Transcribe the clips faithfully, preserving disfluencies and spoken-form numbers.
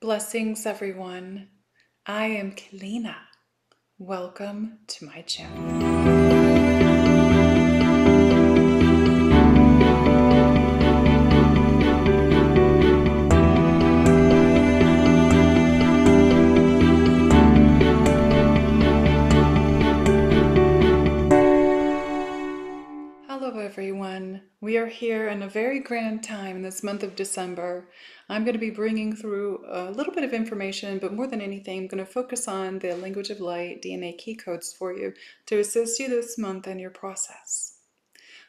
Blessings, everyone. I am Keleena. Welcome to my channel. Everyone, we are here in a very grand time this month of December. I'm going to be bringing through a little bit of information, but more than anything, I'm going to focus on the Language of Light D N A Key Codes for you to assist you this month in your process.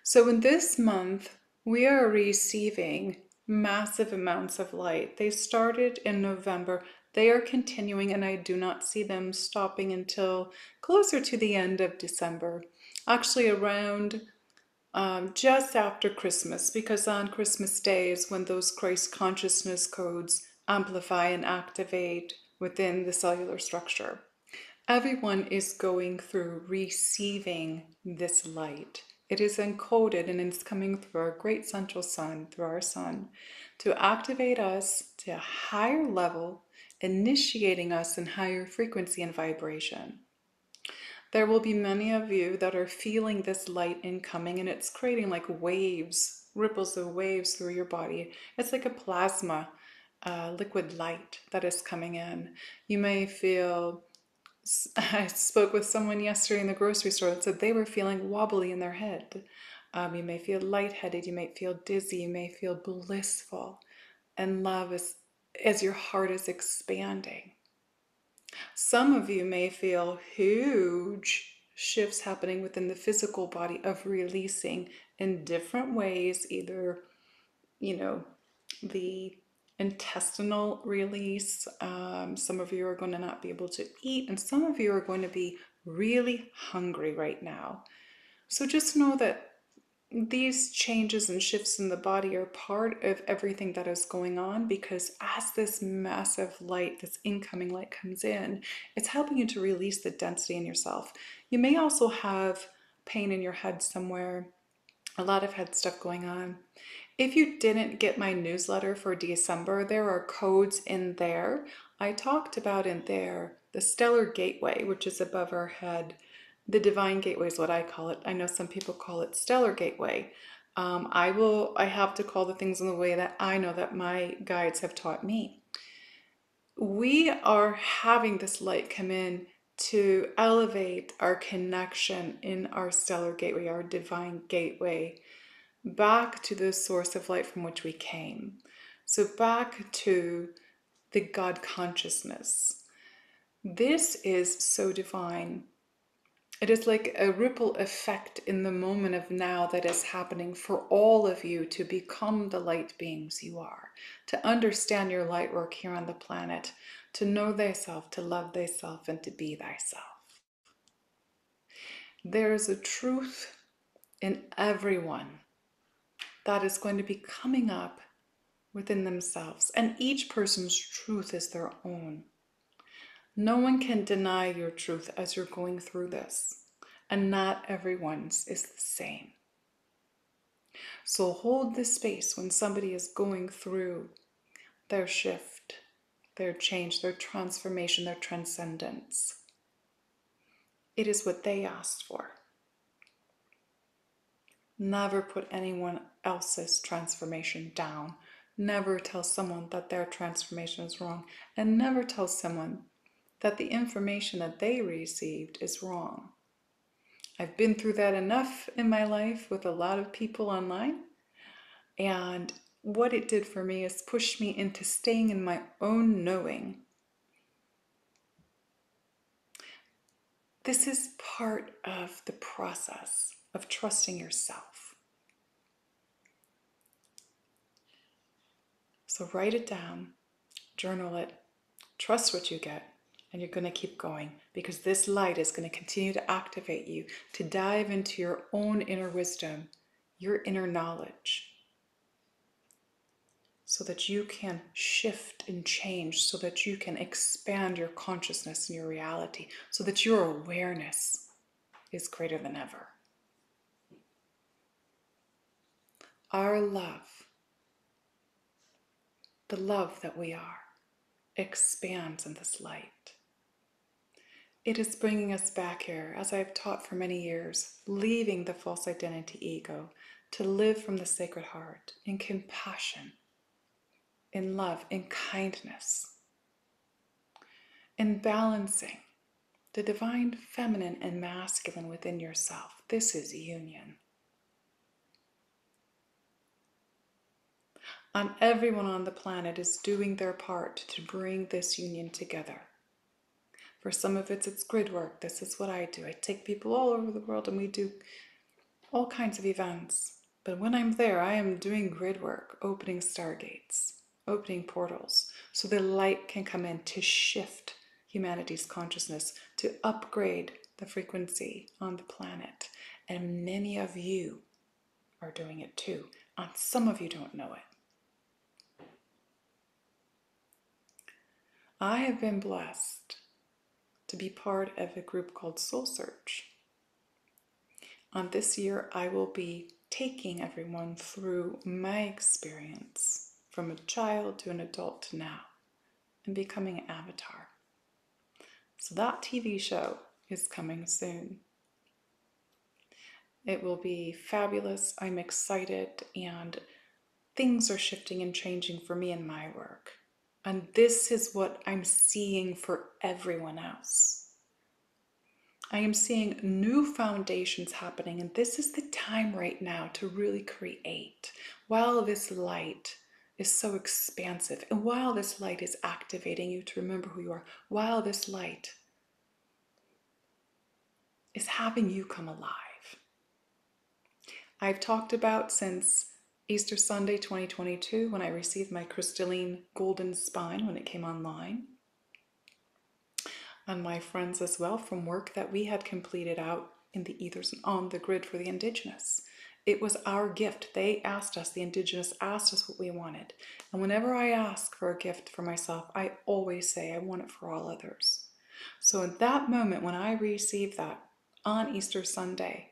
So in this month, we are receiving massive amounts of light. They started in November. They are continuing, and I do not see them stopping until closer to the end of December. Actually, around Um, just after Christmas, because on Christmas Day is when those Christ consciousness codes amplify and activate within the cellular structure. Everyone is going through receiving this light. It is encoded and it's coming through our great central sun, through our sun, to activate us to a higher level, initiating us in higher frequency and vibration. There will be many of you that are feeling this light incoming, and it's creating like waves, ripples of waves through your body. It's like a plasma, uh, liquid light that is coming in. You may feel, I spoke with someone yesterday in the grocery store that said they were feeling wobbly in their head. Um, you may feel lightheaded, you may feel dizzy, you may feel blissful, and love is, as your heart is expanding. Some of you may feel huge shifts happening within the physical body of releasing in different ways, either, you know, the intestinal release. Um, some of you are going to not be able to eat, and some of you are going to be really hungry right now. So just know that these changes and shifts in the body are part of everything that is going on, because as this massive light, this incoming light comes in, it's helping you to release the density in yourself. You may also have pain in your head somewhere, a lot of head stuff going on. If you didn't get my newsletter for December, there are codes in there. I talked about in there the stellar gateway, which is above our head. The divine gateway is what I call it. I know some people call it stellar gateway. Um, I will, I have to call the things in the way that I know that my guides have taught me. We are having this light come in to elevate our connection in our stellar gateway, our divine gateway, back to the source of light from which we came. So back to the God consciousness. This is so divine. It is like a ripple effect in the moment of now that is happening for all of you to become the light beings you are, to understand your light work here on the planet, to know thyself, to love thyself, and to be thyself. There is a truth in everyone that is going to be coming up within themselves, and each person's truth is their own. No one can deny your truth as you're going through this, and not everyone's is the same. So hold this space when somebody is going through their shift, their change, their transformation, their transcendence. It is what they asked for. Never put anyone else's transformation down. Never tell someone that their transformation is wrong, and never tell someone that the information that they received is wrong. I've been through that enough in my life with a lot of people online, and what it did for me is push me into staying in my own knowing. This is part of the process of trusting yourself. So write it down, journal it, trust what you get. And you're going to keep going, because this light is going to continue to activate you to dive into your own inner wisdom, your inner knowledge, so that you can shift and change, so that you can expand your consciousness and your reality, so that your awareness is greater than ever. Our love, the love that we are, expands in this light. It is bringing us back here, as I have taught for many years, leaving the false identity ego to live from the sacred heart in compassion, in love, in kindness, in balancing the divine feminine and masculine within yourself. This is union. And everyone on the planet is doing their part to bring this union together. For some of it's it's grid work. This is what I do. I take people all over the world and we do all kinds of events. But when I'm there, I am doing grid work, opening stargates, opening portals, so the light can come in to shift humanity's consciousness, to upgrade the frequency on the planet. And many of you are doing it too, and some of you don't know it. I have been blessed to be part of a group called Soul Search. And this year I will be taking everyone through my experience from a child to an adult to now and becoming an avatar. So that T V show is coming soon. It will be fabulous. I'm excited, and things are shifting and changing for me in my work. And this is what I'm seeing for everyone else. I am seeing new foundations happening, and this is the time right now to really create. While this light is so expansive, and while this light is activating you to remember who you are, while this light is having you come alive. I've talked about since Easter Sunday twenty twenty-two, when I received my crystalline golden spine when it came online, and my friends as well from work that we had completed out in the ethers and on the grid for the indigenous. It was our gift. They asked us, the indigenous asked us what we wanted. And whenever I ask for a gift for myself, I always say I want it for all others. So in that moment when I received that on Easter Sunday,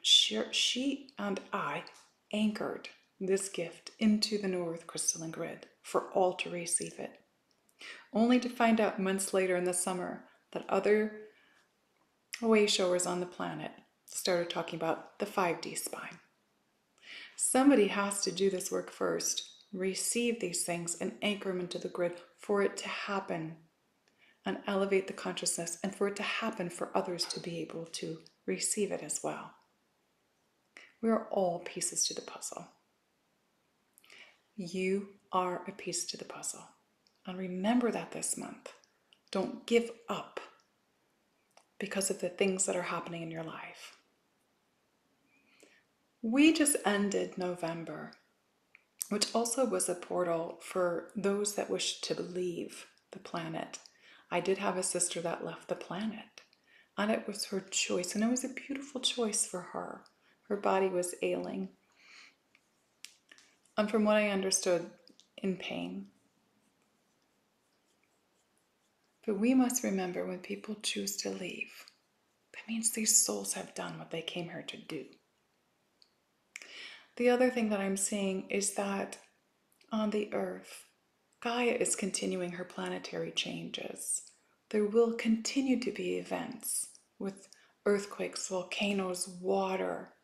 She, she and I anchored this gift into the North Crystalline Grid for all to receive it, only to find out months later in the summer that other way showers on the planet started talking about the five D spine. Somebody has to do this work first, receive these things and anchor them into the grid for it to happen and elevate the consciousness, and for it to happen for others to be able to receive it as well. We are all pieces to the puzzle. You are a piece to the puzzle. And remember that this month. Don't give up because of the things that are happening in your life. We just ended November, which also was a portal for those that wish to leave the planet. I did have a sister that left the planet, and it was her choice, and it was a beautiful choice for her. Her body was ailing, and from what I understood, in pain. But we must remember, when people choose to leave, that means these souls have done what they came here to do. The other thing that I'm seeing is that on the earth, Gaia is continuing her planetary changes. There will continue to be events with earthquakes, volcanoes, water,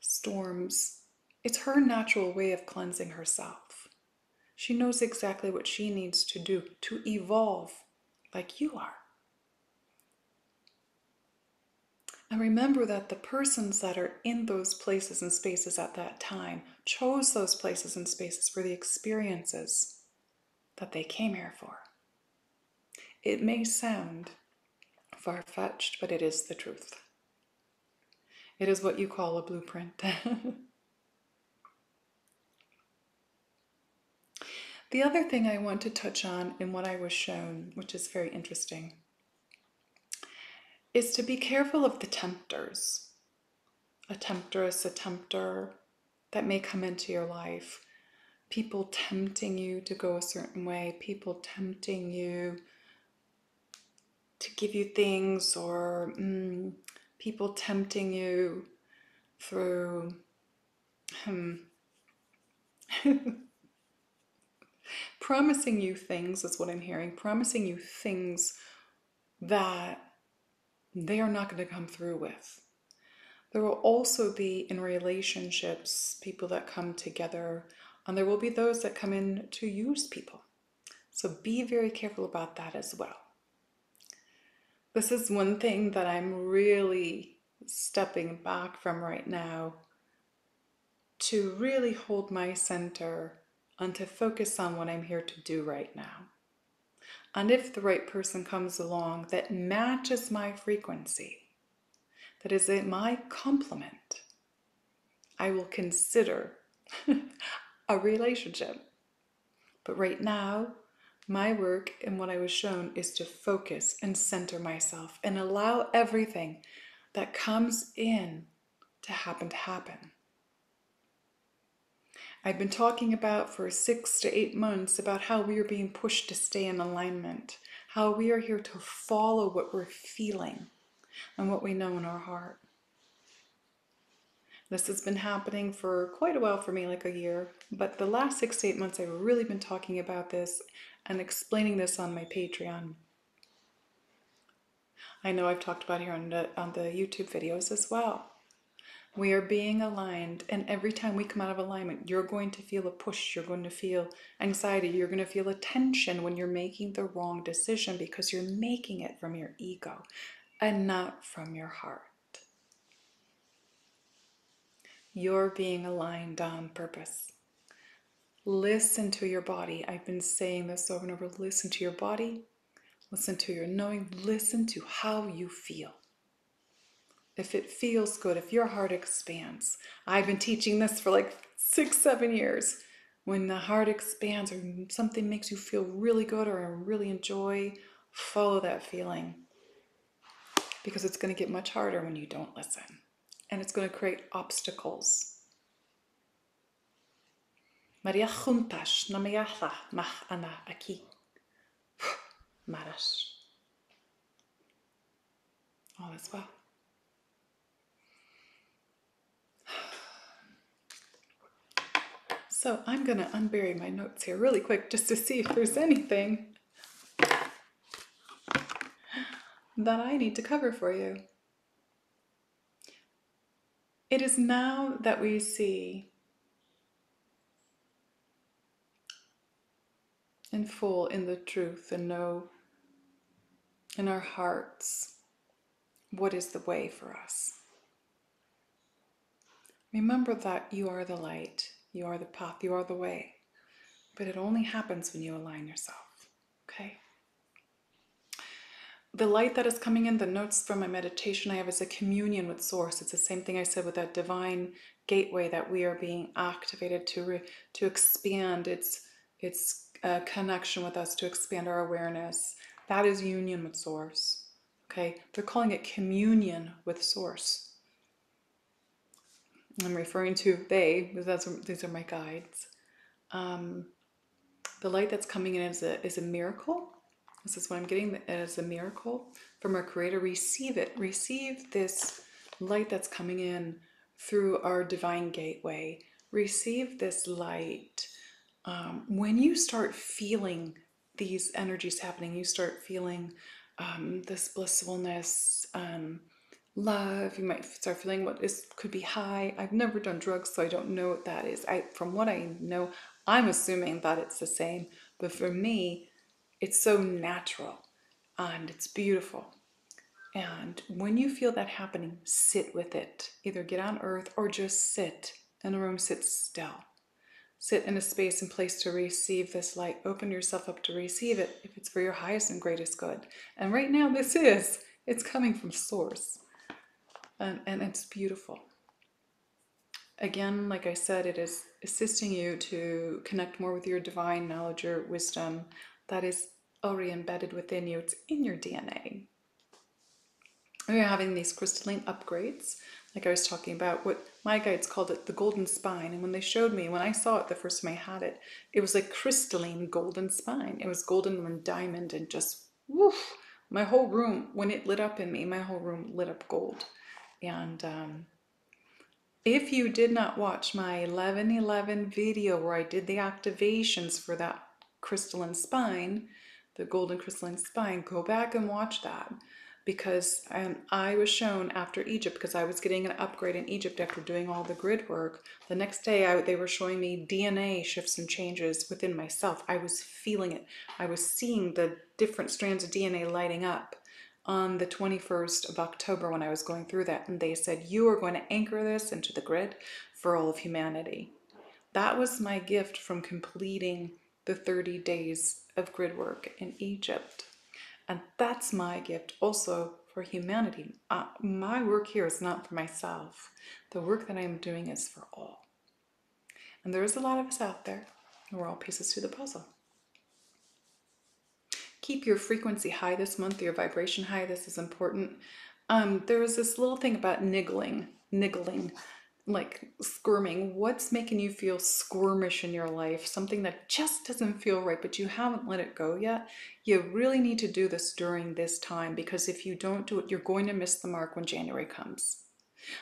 storms. It's her natural way of cleansing herself. She knows exactly what she needs to do to evolve like you are. And remember that the persons that are in those places and spaces at that time chose those places and spaces for the experiences that they came here for. It may sound far-fetched, but it is the truth. It is what you call a blueprint. The other thing I want to touch on in what I was shown, which is very interesting, is to be careful of the tempters. A temptress, a tempter that may come into your life. People tempting you to go a certain way. People tempting you to give you things, or... Mm, people tempting you through um, Promising you things is what I'm hearing. Promising you things that they are not going to come through with. There will also be in relationships, people that come together, and there will be those that come in to use people. So be very careful about that as well. This is one thing that I'm really stepping back from right now, to really hold my center and to focus on what I'm here to do right now. And if the right person comes along that matches my frequency, that is my complement, I will consider a relationship. But right now, my work and what I was shown is to focus and center myself and allow everything that comes in to happen to happen. I've been talking about for six to eight months about how we are being pushed to stay in alignment, how we are here to follow what we're feeling and what we know in our heart. This has been happening for quite a while for me, like a year, but the last six to eight months I've really been talking about this and explaining this on my Patreon. I know I've talked about it here on the, on the YouTube videos as well. We are being aligned, and every time we come out of alignment, you're going to feel a push, you're going to feel anxiety, you're going to feel a tension when you're making the wrong decision, because you're making it from your ego and not from your heart. You're being aligned on purpose. Listen to your body. I've been saying this over and over. Listen to your body, listen to your knowing, listen to how you feel. If it feels good, if your heart expands, I've been teaching this for like six, seven years. When the heart expands or something makes you feel really good or really enjoy, follow that feeling. Because it's going to get much harder when you don't listen. And it's going to create obstacles. Maria juntas, no me yaza, mach ana, aquí. Maras. All is well. So I'm going to unbury my notes here really quick just to see if there's anything that I need to cover for you. It is now that we see in full in the truth and know in our hearts what is the way for us. Remember that you are the light. You are the path, you are the way, but it only happens when you align yourself, okay? The light that is coming in, the notes from my meditation I have, is a communion with Source. It's the same thing I said with that divine gateway that we are being activated to, re to expand its, its uh, connection with us, to expand our awareness. That is union with Source, okay? They're calling it communion with Source. I'm referring to they, that's, these are my guides. Um, the light that's coming in is a, is a miracle. This is what I'm getting, it is a miracle from our Creator. Receive it, receive this light that's coming in through our divine gateway. Receive this light. Um, when you start feeling these energies happening, you start feeling um, this blissfulness, um, love, you might start feeling what is could be high. I've never done drugs, so I don't know what that is. I, from what I know, I'm assuming that it's the same, but for me, it's so natural and it's beautiful. And when you feel that happening, sit with it. Either get on earth or just sit in a room, sit still. Sit in a space and place to receive this light. Open yourself up to receive it if it's for your highest and greatest good. And right now this is, it's coming from Source. And, and it's beautiful. Again, like I said, it is assisting you to connect more with your divine knowledge, your wisdom that is already embedded within you. It's in your D N A. We are having these crystalline upgrades, like I was talking about. What my guides called it, the golden spine. And when they showed me, when I saw it the first time I had it, it was like crystalline golden spine. It was golden and diamond and just woof. My whole room, when it lit up in me, my whole room lit up gold. And um, if you did not watch my eleven eleven video where I did the activations for that crystalline spine, the golden crystalline spine, go back and watch that, because um, I was shown after Egypt, because I was getting an upgrade in Egypt after doing all the grid work. The next day I, they were showing me D N A shifts and changes within myself. I was feeling it. I was seeing the different strands of D N A lighting up on the twenty-first of October when I was going through that. And they said, you are going to anchor this into the grid for all of humanity. That was my gift from completing the thirty days of grid work in Egypt. And that's my gift also for humanity. Uh, my work here is not for myself. The work that I'm doing is for all. And there is a lot of us out there, and we're all pieces to the puzzle. Keep your frequency high this month, your vibration high. This is important. Um, there was this little thing about niggling, niggling, like squirming. What's making you feel squirmish in your life? Something that just doesn't feel right, but you haven't let it go yet. You really need to do this during this time, because if you don't do it, you're going to miss the mark when January comes.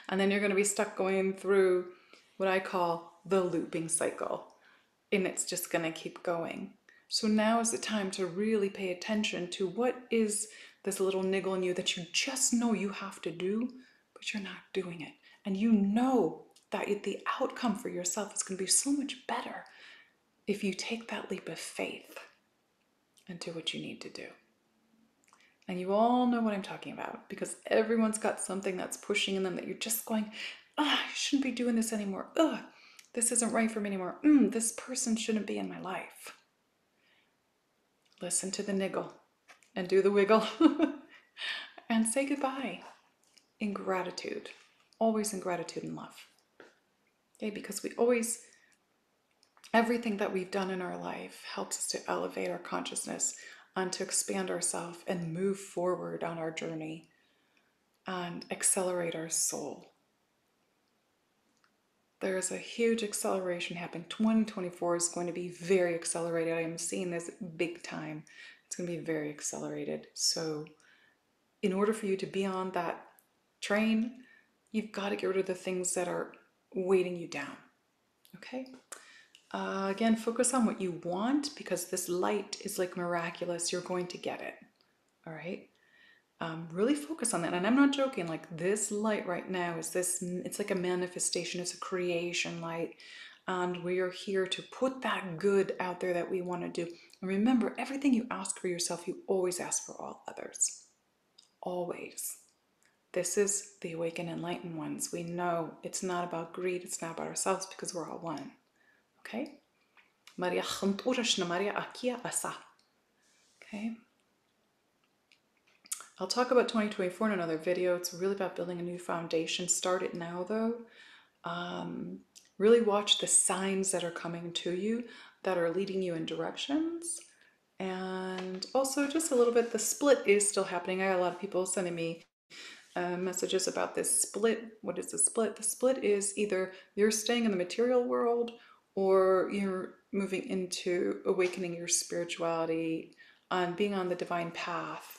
And then you're going to be stuck going through what I call the looping cycle. And it's just going to keep going. So now is the time to really pay attention to what is this little niggle in you that you just know you have to do, but you're not doing it. And you know that the outcome for yourself is going to be so much better if you take that leap of faith and do what you need to do. And you all know what I'm talking about, because everyone's got something that's pushing in them that you're just going, ah, I shouldn't be doing this anymore. Ugh, this isn't right for me anymore. Mm, this person shouldn't be in my life. Listen to the niggle and do the wiggle and say goodbye in gratitude, always in gratitude and love. Okay, because we always, everything that we've done in our life helps us to elevate our consciousness and to expand ourselves and move forward on our journey and accelerate our soul. There is a huge acceleration happening. twenty twenty-four is going to be very accelerated. I am seeing this big time. It's going to be very accelerated. So in order for you to be on that train, you've got to get rid of the things that are weighting you down. Okay? Uh, again, focus on what you want, because this light is like miraculous. You're going to get it. All right? Um, really focus on that. And I'm not joking, like this light right now is this, it's like a manifestation, it's a creation light. And we are here to put that good out there that we want to do. And remember, everything you ask for yourself, you always ask for all others. Always. This is the awakened, enlightened ones. We know it's not about greed, it's not about ourselves, because we're all one. Okay? Okay? I'll talk about twenty twenty-four in another video. It's really about building a new foundation. Start it now, though. Um, really watch the signs that are coming to you, that are leading you in directions. And also just a little bit, the split is still happening. I got a lot of people sending me uh, messages about this split. What is the split? The split is either you're staying in the material world, or you're moving into awakening your spirituality and being on the divine path.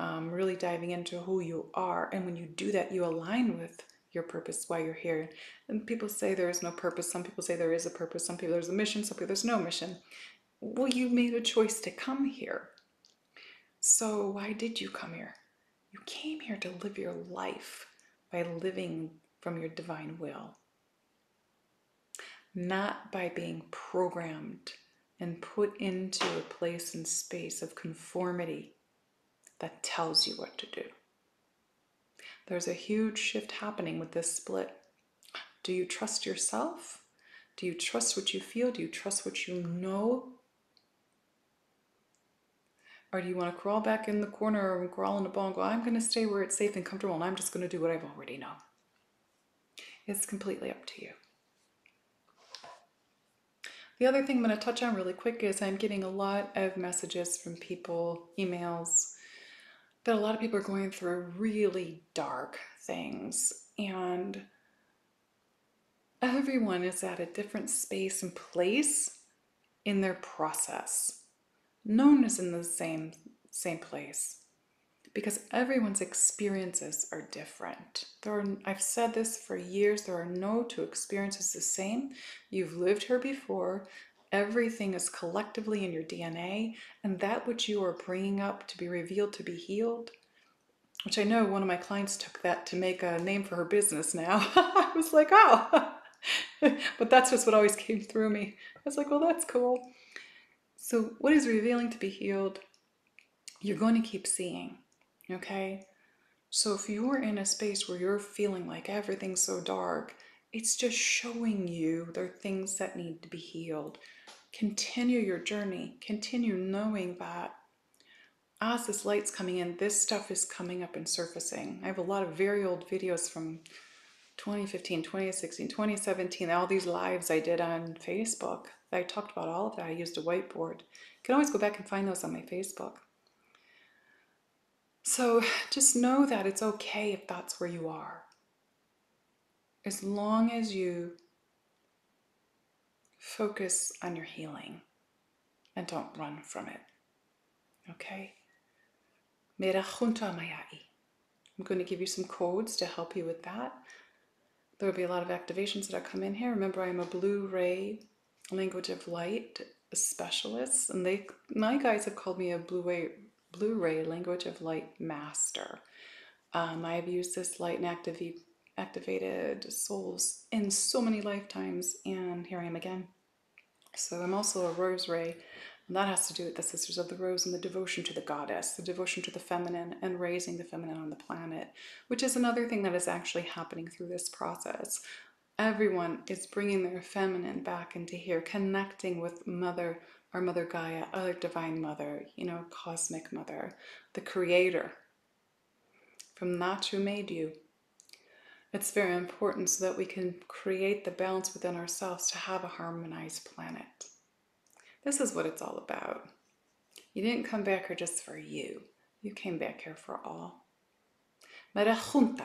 Um, really diving into who you are. And when you do that, you align with your purpose, why you're here. And people say there is no purpose. Some people say there is a purpose. Some people there's a mission. Some people there's no mission. Well, you made a choice to come here. So why did you come here? You came here to live your life by living from your divine will, not by being programmed and put into a place and space of conformity that tells you what to do. There's a huge shift happening with this split. Do you trust yourself? Do you trust what you feel? Do you trust what you know? Or do you want to crawl back in the corner and crawl in a ball and go, I'm going to stay where it's safe and comfortable, and I'm just going to do what I've already known? It's completely up to you. The other thing I'm going to touch on really quick is I'm getting a lot of messages from people, emails, that a lot of people are going through really dark things, and everyone is at a different space and place in their process. No one is in the same same place, because everyone's experiences are different. There are, I've said this for years, there are no two experiences the same. You've lived here before. Everything is collectively in your D N A, and that which you are bringing up to be revealed, to be healed, which I know one of my clients took that to make a name for her business now. I was like, oh, but that's just what always came through me. I was like, well, that's cool. So what is revealing to be healed, you're going to keep seeing, okay? So if you're in a space where you're feeling like everything's so dark, it's just showing you there are things that need to be healed. Continue your journey. Continue knowing that as this light's coming in, this stuff is coming up and surfacing. I have a lot of very old videos from twenty fifteen, twenty sixteen, twenty seventeen, all these lives I did on Facebook. I talked about all of that. I used a whiteboard. You can always go back and find those on my Facebook. So just know that it's okay if that's where you are. As long as you focus on your healing and don't run from it, okay? I'm going to give you some codes to help you with that. There will be a lot of activations that will come in here. Remember, I'm a Blu-ray language of light specialist, and they, my guys have called me a Blu-ray Blu-ray language of light master. Um, I've used this light and activate. activated souls in so many lifetimes, and here I am again. So I'm also a rose ray, and that has to do with the Sisters of the Rose and the devotion to the goddess, the devotion to the feminine, and raising the feminine on the planet, which is another thing that is actually happening through this process. Everyone is bringing their feminine back into here, connecting with Mother, our Mother Gaia, our Divine Mother, you know, Cosmic Mother, the Creator. From that who made you. It's very important so that we can create the balance within ourselves to have a harmonized planet. This is what it's all about. You didn't come back here just for you. You came back here for all. Okay.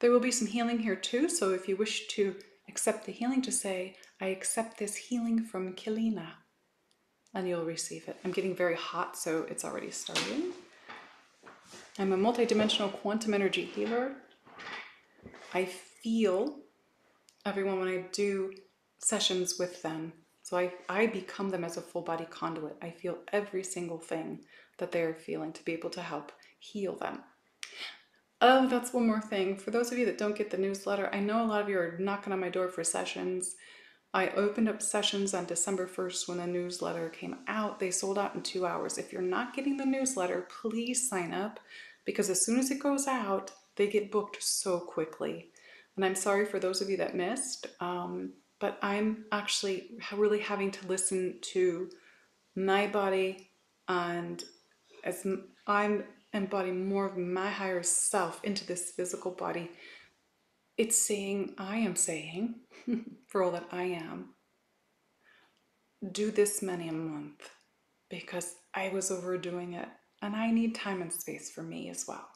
There will be some healing here too, so if you wish to accept the healing, just say, I accept this healing from Keleena, and you'll receive it. I'm getting very hot, so it's already starting. I'm a multidimensional quantum energy healer. I feel everyone when I do sessions with them. So I, I become them as a full body conduit. I feel every single thing that they are feeling to be able to help heal them. Oh, that's one more thing. For those of you that don't get the newsletter, I know a lot of you are knocking on my door for sessions. I opened up sessions on December first when the newsletter came out. They sold out in two hours. If you're not getting the newsletter, please sign up, because as soon as it goes out, they get booked so quickly. And I'm sorry for those of you that missed, um, but I'm actually really having to listen to my body, and as I'm embodying more of my higher self into this physical body, it's saying, I am saying, for all that I am, do this many a month, because I was overdoing it, and I need time and space for me as well.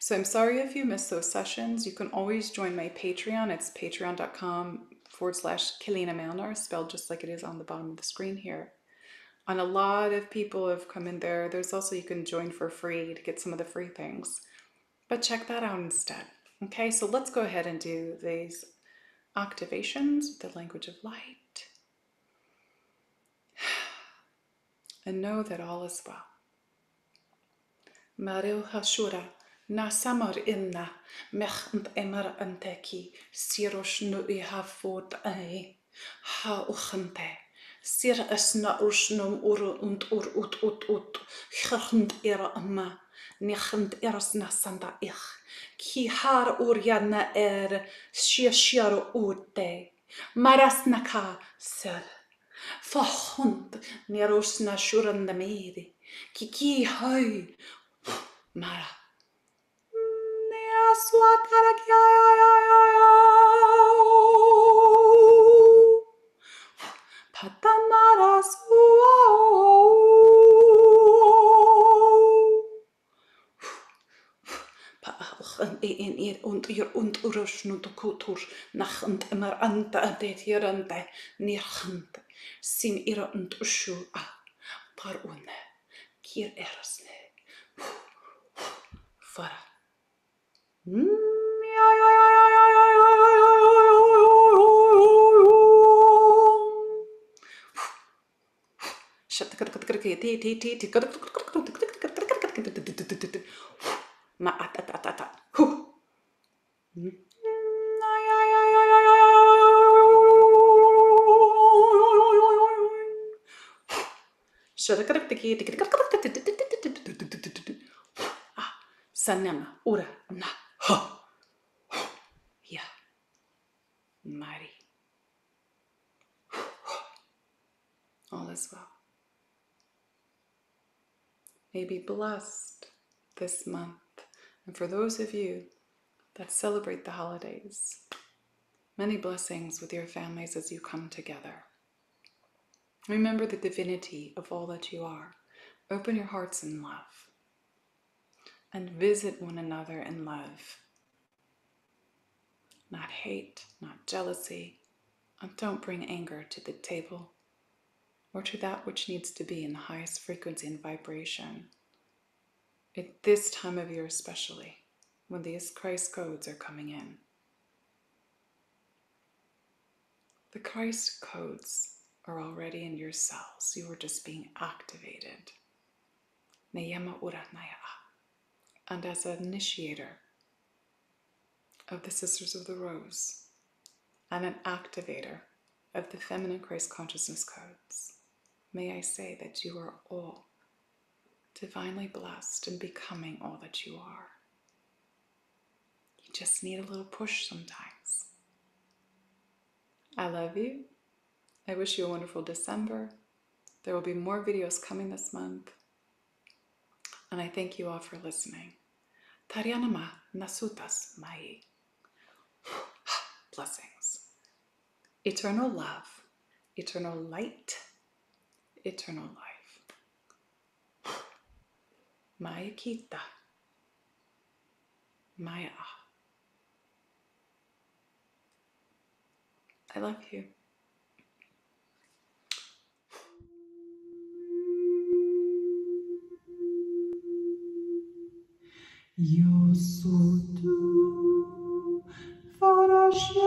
So I'm sorry if you missed those sessions. You can always join my Patreon. It's patreon.com forward slash Keleena Malnar, spelled just like it is on the bottom of the screen here. And a lot of people have come in there. There's also, you can join for free to get some of the free things, but check that out instead. Okay, so let's go ahead and do these activations with the language of light. And know that all is well. Nichend erasna sanda ich, ki har urjana er, shishiro ute, marasnaka ser, fahund nerosna shuranda medi, ki ki hoi, mara. Neaswatarakiao, patamarasuao. سنمنا ورا منا ها يا ماري. All is well. May be blessed this month, and for those of you that celebrate the holidays, many blessings with your families as you come together. Remember the divinity of all that you are. Open your hearts in love. And visit one another in love. Not hate, not jealousy, and don't bring anger to the table or to that which needs to be in the highest frequency and vibration. At this time of year especially, when these Christ codes are coming in. The Christ codes are already in your cells. You are just being activated. Nayama ura nayaa. And as an initiator of the Sisters of the Rose and an activator of the Feminine Christ Consciousness codes, may I say that you are all divinely blessed in becoming all that you are. You just need a little push sometimes. I love you. I wish you a wonderful December. There will be more videos coming this month. And I thank you all for listening. Tarianama nasutas mai. Blessings. Eternal love, eternal light, eternal life. Maya kita. Maya. I love you. Yo soy tu, farás